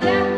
down.